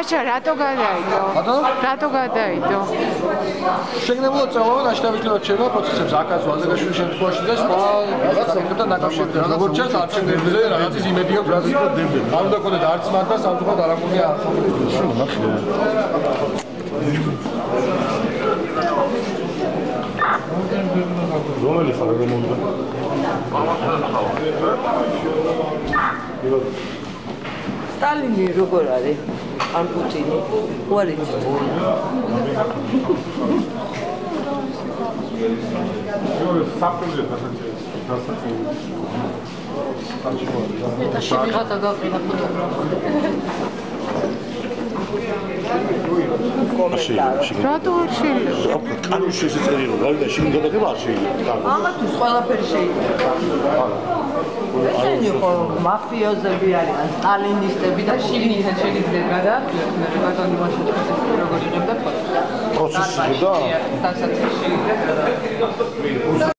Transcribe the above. Așa, rato gadaido. Rato gadaido. Შეგნებულად წავალ აშტაბის ჩება პროცესებს აკაზვალ და შემთხვევაში და სხვა საკუთარ ნაკავშირთან. Როგორც ჩანს, არ შეგდებოდა რაღაცის იმედია, რაც შედებოდა. არ უნდა გქონდეთ არც მარტო სამწუხაროდ არაკომი არ შეგდებოდა. Stalini როგორ არის? Ან პუტინი? Ხო არის წვირი. Ești un mafios de viață, stalinist de viață, și niște cei de viață, mergând în mod știut, procesul da.